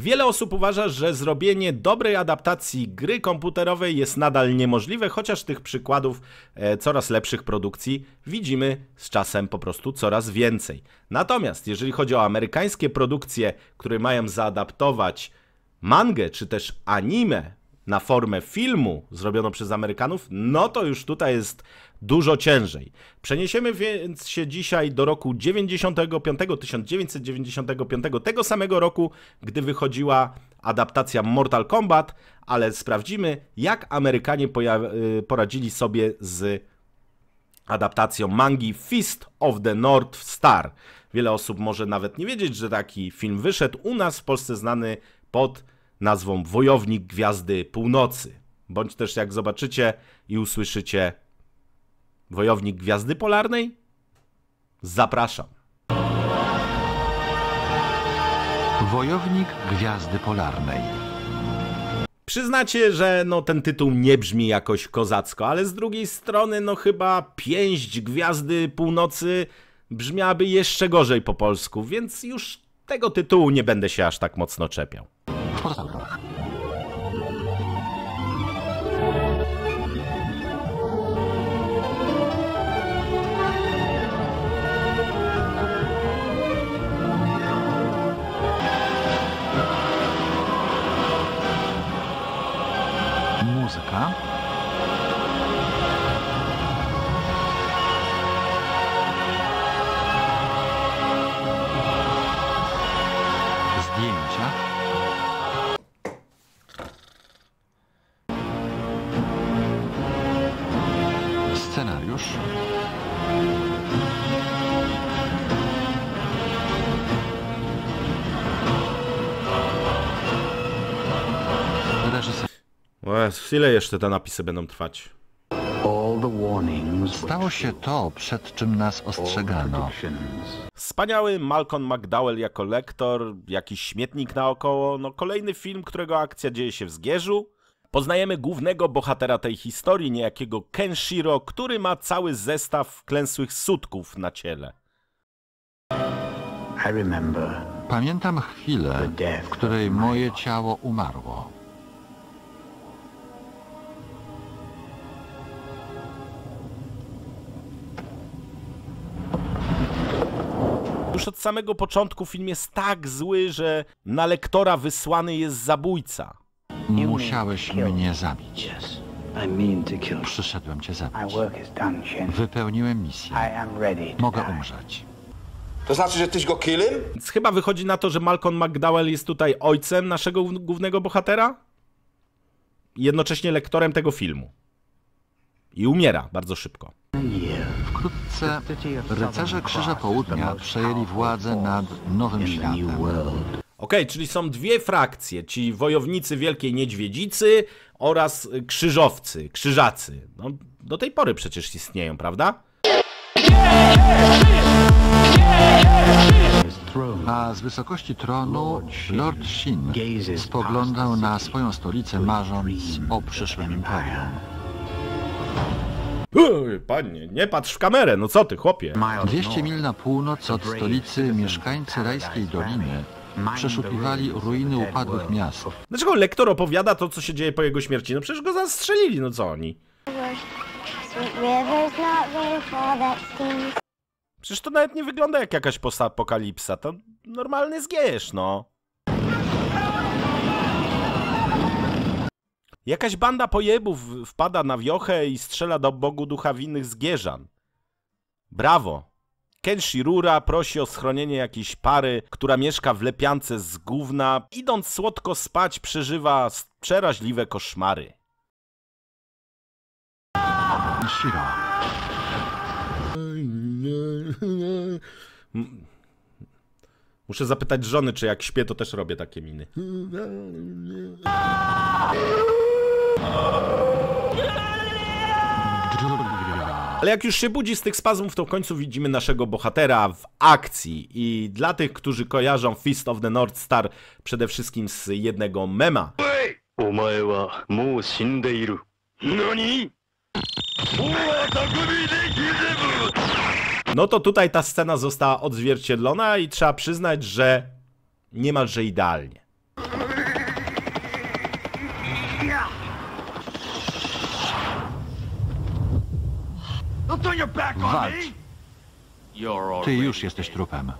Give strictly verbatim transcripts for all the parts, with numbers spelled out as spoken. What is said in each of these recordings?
Wiele osób uważa, że zrobienie dobrej adaptacji gry komputerowej jest nadal niemożliwe, chociaż tych przykładów e, coraz lepszych produkcji widzimy z czasem po prostu coraz więcej. Natomiast jeżeli chodzi o amerykańskie produkcje, które mają zaadaptować mangę czy też anime na formę filmu zrobioną przez Amerykanów, no to już tutaj jest dużo ciężej. Przeniesiemy więc się dzisiaj do roku tysiąc dziewięćset dziewięćdziesiątego piątego, tego samego roku, gdy wychodziła adaptacja Mortal Kombat, ale sprawdzimy, jak Amerykanie poradzili sobie z adaptacją mangi Fist of the North Star. Wiele osób może nawet nie wiedzieć, że taki film wyszedł u nas w Polsce, znany pod nazwą Wojownik Gwiazdy Północy, bądź też jak zobaczycie i usłyszycie Wojownik Gwiazdy Polarnej? Zapraszam. Wojownik Gwiazdy Polarnej. Przyznacie, że no ten tytuł nie brzmi jakoś kozacko, ale z drugiej strony no chyba pięść Gwiazdy Północy brzmiałaby jeszcze gorzej po polsku, więc już tego tytułu nie będę się aż tak mocno czepiał. W podstawach. Muzyka. Zdjęcia. Scenariusz. Reżyser. Ile jeszcze te napisy będą trwać? Stało się to, przed czym nas ostrzegano. Wspaniały Malcolm McDowell jako lektor, jakiś śmietnik naokoło, no kolejny film, którego akcja dzieje się w Zgierzu. Poznajemy głównego bohatera tej historii, niejakiego Kenshiro, który ma cały zestaw wklęsłych sutków na ciele. Pamiętam chwilę, w której moje ciało umarło. Już od samego początku film jest tak zły, że na lektora wysłany jest zabójca. Musiałeś mnie zabić. Przyszedłem cię zabić. Wypełniłem misję. Mogę umrzeć. To znaczy, że tyś go killem? Więc chyba wychodzi na to, że Malcolm McDowell jest tutaj ojcem naszego głównego bohatera? Jednocześnie lektorem tego filmu. I umiera bardzo szybko. Wkrótce rycerze Krzyża Południa przejęli władzę nad Nowym Światem. Okej, okay, czyli są dwie frakcje, ci wojownicy Wielkiej Niedźwiedzicy oraz krzyżowcy, krzyżacy. No, do tej pory przecież istnieją, prawda? A z wysokości tronu Lord Shin spoglądał na swoją stolicę, marząc o przyszłym imperium. Uj, panie, nie patrz w kamerę, no co ty, chłopie? dwieście mil na północ od stolicy mieszkańcy Rajskiej Doliny przeszukiwali ruiny upadłych miast. Dlaczego lektor opowiada to, co się dzieje po jego śmierci? No przecież go zastrzelili, no co oni? Przecież to nawet nie wygląda jak jakaś postapokalipsa, to normalny zgierz, no. Jakaś banda pojebów wpada na wiochę i strzela do bogu ducha winnych zgierzan. Brawo! Kenshirura prosi o schronienie jakiejś pary, która mieszka w lepiance z gówna. Idąc słodko spać, przeżywa przeraźliwe koszmary. Kenshiro. Muszę zapytać żony, czy jak śpię, to też robię takie miny. Ale jak już się budzi z tych spazmów, to w końcu widzimy naszego bohatera w akcji. I dla tych, którzy kojarzą Fist of the North Star przede wszystkim z jednego mema. No to tutaj ta scena została odzwierciedlona i trzeba przyznać, że niemalże idealnie. Walcz! Ty już jesteś trupem.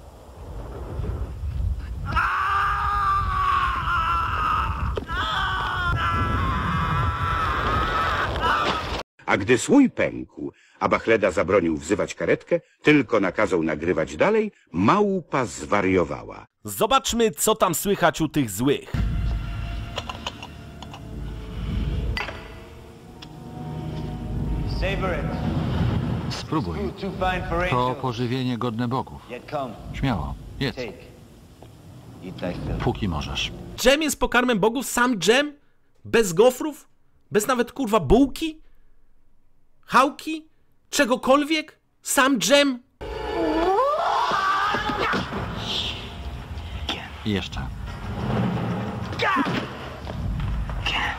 A gdy słój pękł, a Bachleda zabronił wzywać karetkę, tylko nakazał nagrywać dalej, małpa zwariowała. Zobaczmy, co tam słychać u tych złych. Spróbuj. To pożywienie godne bogów. Śmiało, jedz. Póki możesz. Dżem jest pokarmem bogów? Sam dżem? Bez gofrów? Bez nawet, kurwa, bułki? Chałki? Czegokolwiek? Sam dżem? Jeszcze.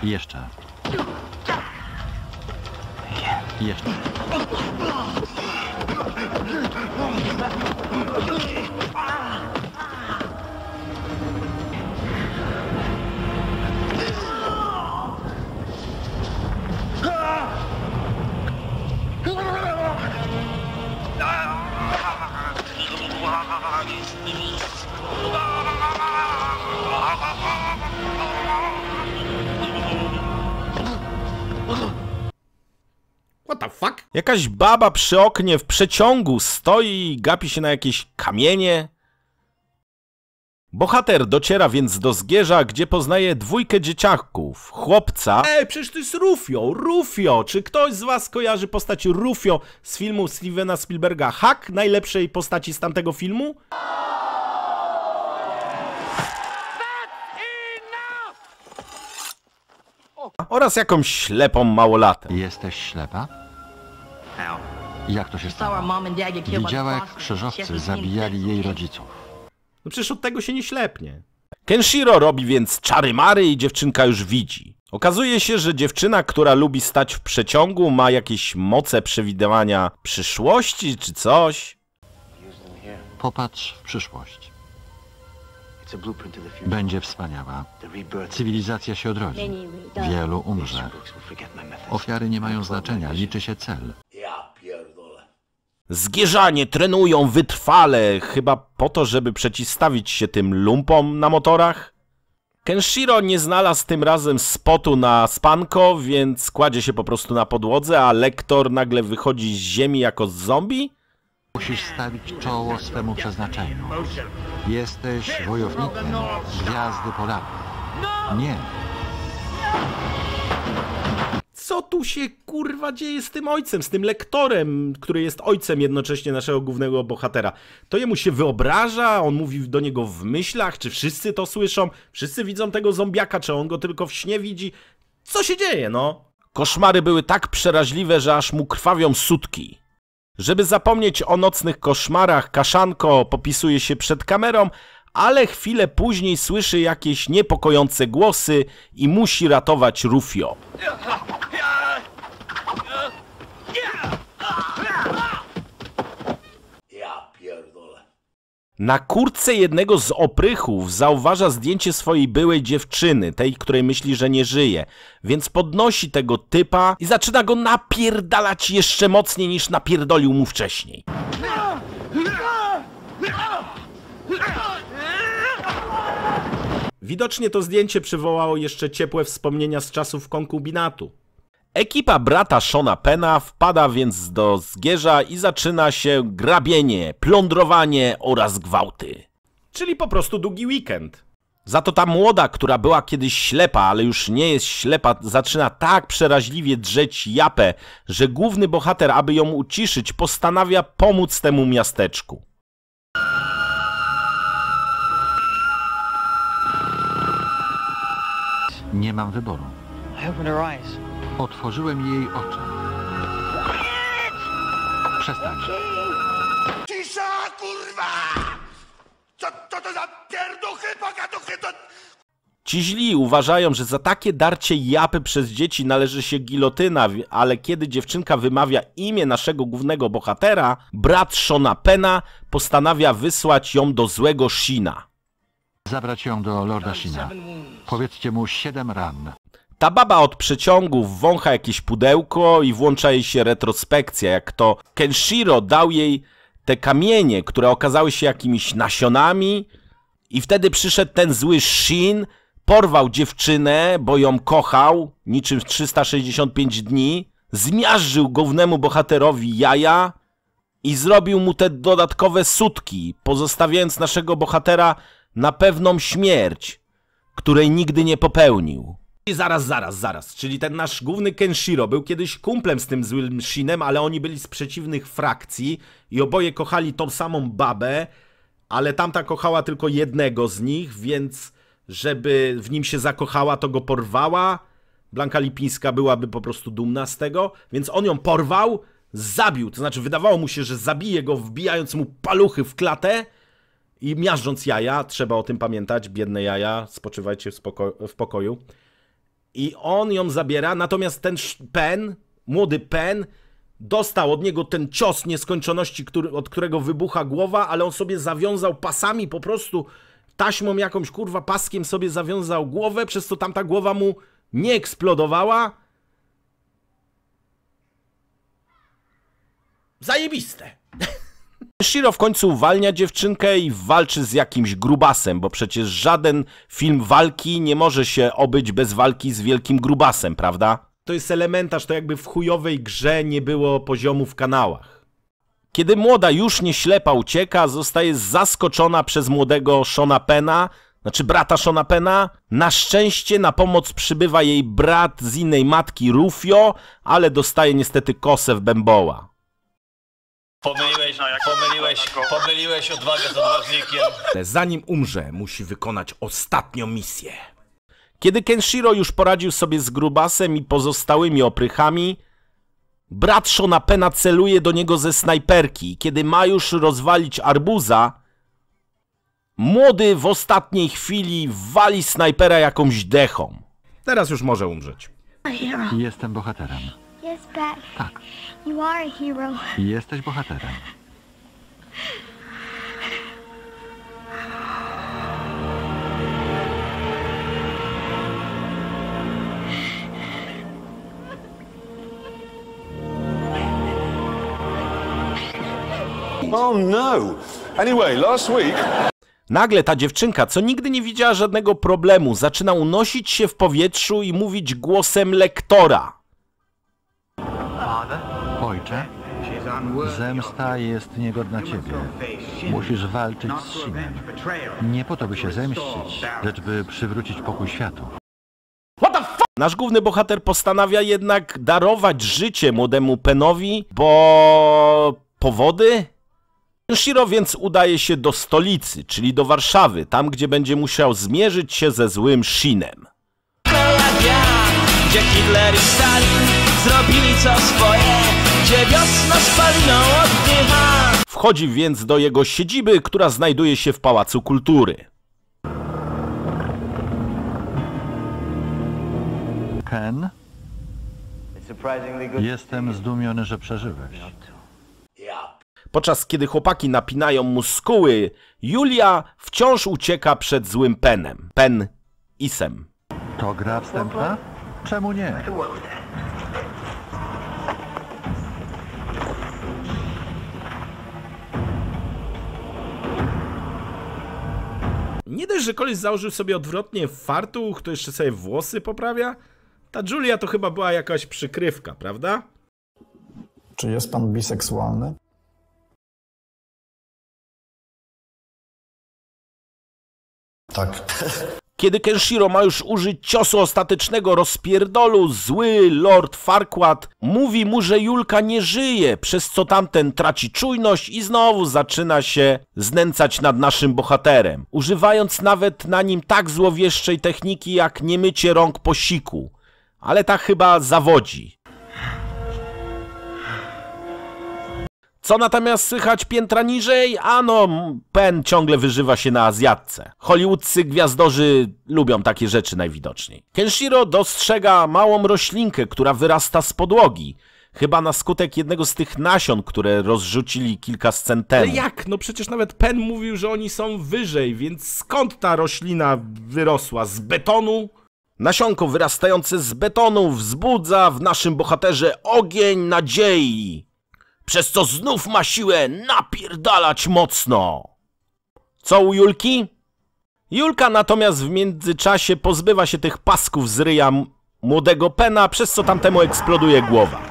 Jeszcze. Jeszcze. What the fuck? Jakaś baba przy oknie w przeciągu stoi i gapi się na jakieś kamienie. Bohater dociera więc do Zgierza, gdzie poznaje dwójkę dzieciaków. Chłopca... Ej, przecież to jest Rufio! Rufio! Czy ktoś z was kojarzy postać Rufio z filmu Stevena Spielberga? Hack najlepszej postaci z tamtego filmu? Oraz jakąś ślepą małolatę. Jesteś ślepa? Jak to się stało? Widziała, jak krzyżowcy zabijali jej rodziców. No przecież od tego się nie ślepnie. Kenshiro robi więc czary-mary i dziewczynka już widzi. Okazuje się, że dziewczyna, która lubi stać w przeciągu, ma jakieś moce przewidywania przyszłości czy coś. Popatrz w przyszłość. Będzie wspaniała. Cywilizacja się odrodzi. Wielu umrze. Ofiary nie mają znaczenia, liczy się cel. Zgierzanie trenują wytrwale, chyba po to, żeby przeciwstawić się tym lumpom na motorach. Kenshiro nie znalazł tym razem spotu na spanko, więc kładzie się po prostu na podłodze, a lektor nagle wychodzi z ziemi jako zombie. Musisz stawić czoło swemu przeznaczeniu. Jesteś wojownikiem Gwiazdy Polarnej. Nie. Co tu się, kurwa, dzieje z tym ojcem, z tym lektorem, który jest ojcem jednocześnie naszego głównego bohatera? To jemu się wyobraża, on mówi do niego w myślach, czy wszyscy to słyszą? Wszyscy widzą tego zombiaka, czy on go tylko w śnie widzi? Co się dzieje, no? Koszmary były tak przeraźliwe, że aż mu krwawią sutki. Żeby zapomnieć o nocnych koszmarach, Kaszanko popisuje się przed kamerą, ale chwilę później słyszy jakieś niepokojące głosy i musi ratować Rufio. Na kurtce jednego z oprychów zauważa zdjęcie swojej byłej dziewczyny, tej, której myśli, że nie żyje, więc podnosi tego typa i zaczyna go napierdalać jeszcze mocniej niż napierdolił mu wcześniej. Widocznie to zdjęcie przywołało jeszcze ciepłe wspomnienia z czasów konkubinatu. Ekipa brata Shona Pena wpada więc do Zgierza i zaczyna się grabienie, plądrowanie oraz gwałty. Czyli po prostu długi weekend. Za to ta młoda, która była kiedyś ślepa, ale już nie jest ślepa, zaczyna tak przeraźliwie drzeć japę, że główny bohater, aby ją uciszyć, postanawia pomóc temu miasteczku. Nie mam wyboru. Otworzyłem jej oczy. Przestań. Cisza, kurwa! Co to za pierduchy, pogaduchy, to... Ci źli uważają, że za takie darcie japy przez dzieci należy się gilotyna, ale kiedy dziewczynka wymawia imię naszego głównego bohatera, brat Shona Pena postanawia wysłać ją do złego Shina. Zabrać ją do Lorda Shina. Powiedzcie mu siedem ran. Ta baba od przeciągów wącha jakieś pudełko i włącza jej się retrospekcja, jak to Kenshiro dał jej te kamienie, które okazały się jakimiś nasionami i wtedy przyszedł ten zły Shin, porwał dziewczynę, bo ją kochał, niczym w trzysta sześćdziesiąt pięć dni, zmiażdżył gównemu bohaterowi jaja i zrobił mu te dodatkowe sutki, pozostawiając naszego bohatera na pewną śmierć, której nigdy nie popełnił. I zaraz, zaraz, zaraz, czyli ten nasz główny Kenshiro był kiedyś kumplem z tym złym Shinem, ale oni byli z przeciwnych frakcji i oboje kochali tą samą babę, ale tamta kochała tylko jednego z nich, więc żeby w nim się zakochała, to go porwała. Blanka Lipińska byłaby po prostu dumna z tego, więc on ją porwał, zabił, to znaczy wydawało mu się, że zabije go, wbijając mu paluchy w klatę i miażdżąc jaja, trzeba o tym pamiętać, biedne jaja, spoczywajcie w, spoko w pokoju. I on ją zabiera, natomiast ten Pen, młody Pen, dostał od niego ten cios nieskończoności, który, od którego wybucha głowa, ale on sobie zawiązał pasami, po prostu taśmą jakąś, kurwa, paskiem sobie zawiązał głowę, przez co tamta głowa mu nie eksplodowała. Zajebiste! Shiro w końcu uwalnia dziewczynkę i walczy z jakimś grubasem, bo przecież żaden film walki nie może się obyć bez walki z wielkim grubasem, prawda? To jest elementarz, to jakby w chujowej grze nie było poziomu w kanałach. Kiedy młoda już nie ślepa ucieka, zostaje zaskoczona przez młodego Shona Pena, znaczy brata Shona Pena. Na szczęście na pomoc przybywa jej brat z innej matki, Rufio, ale dostaje niestety kosę w bęboła. Pomyliłeś, pomyliłeś, pomyliłeś odwagę z odważnikiem. Zanim umrze, musi wykonać ostatnią misję. Kiedy Kenshiro już poradził sobie z grubasem i pozostałymi oprychami, brat Shona Pena celuje do niego ze snajperki. Kiedy ma już rozwalić arbuza, młody w ostatniej chwili wali snajpera jakąś dechą. Teraz już może umrzeć. Jestem bohaterem. Yes, Brad. Tak. You are a hero. Jesteś bohaterem. Oh no. Anyway, last week. Nagle ta dziewczynka, co nigdy nie widziała żadnego problemu, zaczyna unosić się w powietrzu i mówić głosem lektora. Ojcze, zemsta jest niegodna ciebie. Musisz walczyć z Shinem. Nie po to, by się zemścić, lecz by przywrócić pokój światu. What the fuck? Nasz główny bohater postanawia jednak darować życie młodemu Penowi, bo... powody? Kenshiro więc udaje się do stolicy, czyli do Warszawy, tam gdzie będzie musiał zmierzyć się ze złym Shinem. Gdzie Hitler i Stalin zrobili co swoje, gdzie wiosna spaliną oddycha. Wchodzi więc do jego siedziby, która znajduje się w Pałacu Kultury. Ken? Jestem zdumiony, że przeżyłeś. Podczas kiedy chłopaki napinają mu skóły, Julia wciąż ucieka przed złym Penem. Pen Isem. To gra wstępna? Czemu nie? Nie dość, że koleś założył sobie odwrotnie fartuch, to jeszcze sobie włosy poprawia? Ta Julia to chyba była jakaś przykrywka, prawda? Czy jest pan biseksualny? Tak. Kiedy Kenshiro ma już użyć ciosu ostatecznego rozpierdolu, zły Lord Farquad mówi mu, że Julka nie żyje, przez co tamten traci czujność i znowu zaczyna się znęcać nad naszym bohaterem, używając nawet na nim tak złowieszczej techniki jak niemycie rąk po siku, ale ta chyba zawodzi. Co natomiast słychać piętra niżej? Ano, Pen ciągle wyżywa się na Azjatce. Hollywoodcy gwiazdorzy lubią takie rzeczy najwidoczniej. Kenshiro dostrzega małą roślinkę, która wyrasta z podłogi. Chyba na skutek jednego z tych nasion, które rozrzucili kilka scen temu. Ale jak? No przecież nawet Pen mówił, że oni są wyżej, więc skąd ta roślina wyrosła? Z betonu? Nasionko wyrastające z betonu wzbudza w naszym bohaterze ogień nadziei, przez co znów ma siłę napierdalać mocno. Co u Julki? Julka natomiast w międzyczasie pozbywa się tych pasków z ryja młodego Pena, przez co tamtemu eksploduje głowa.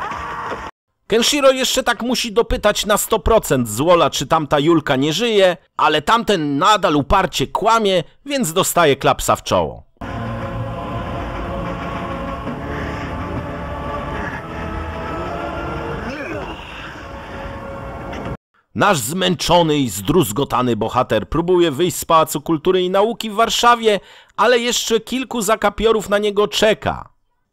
Kenshiro jeszcze tak musi dopytać na sto procent Złola, czy tamta Julka nie żyje, ale tamten nadal uparcie kłamie, więc dostaje klapsa w czoło. Nasz zmęczony i zdruzgotany bohater próbuje wyjść z Pałacu Kultury i Nauki w Warszawie, ale jeszcze kilku zakapiorów na niego czeka.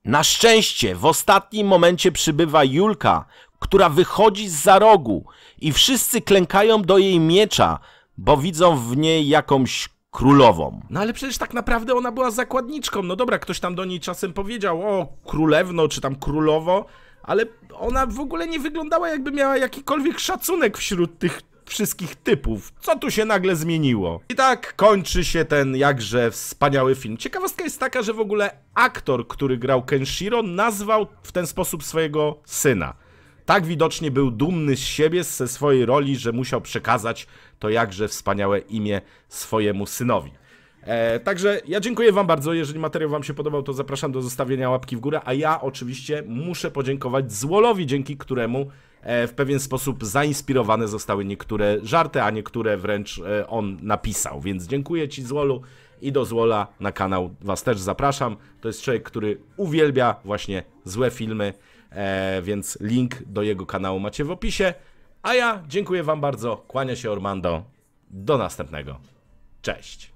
Na szczęście w ostatnim momencie przybywa Julka, która wychodzi zza rogu i wszyscy klękają do jej miecza, bo widzą w niej jakąś królową. No ale przecież tak naprawdę ona była zakładniczką, no dobra, ktoś tam do niej czasem powiedział o królewno czy tam królowo, ale ona w ogóle nie wyglądała, jakby miała jakikolwiek szacunek wśród tych wszystkich typów. Co tu się nagle zmieniło? I tak kończy się ten jakże wspaniały film. Ciekawostka jest taka, że w ogóle aktor, który grał Kenshiro, nazwał w ten sposób swojego syna. Tak widocznie był dumny z siebie, ze swojej roli, że musiał przekazać to jakże wspaniałe imię swojemu synowi. E, także ja dziękuję wam bardzo, jeżeli materiał wam się podobał, to zapraszam do zostawienia łapki w górę, a ja oczywiście muszę podziękować Złolowi, dzięki któremu e, w pewien sposób zainspirowane zostały niektóre żarty, a niektóre wręcz e, on napisał, więc dziękuję ci, Złolu, i do Złola na kanał was też zapraszam, to jest człowiek, który uwielbia właśnie złe filmy, e, więc link do jego kanału macie w opisie, a ja dziękuję wam bardzo, kłania się Ormando, do następnego, cześć!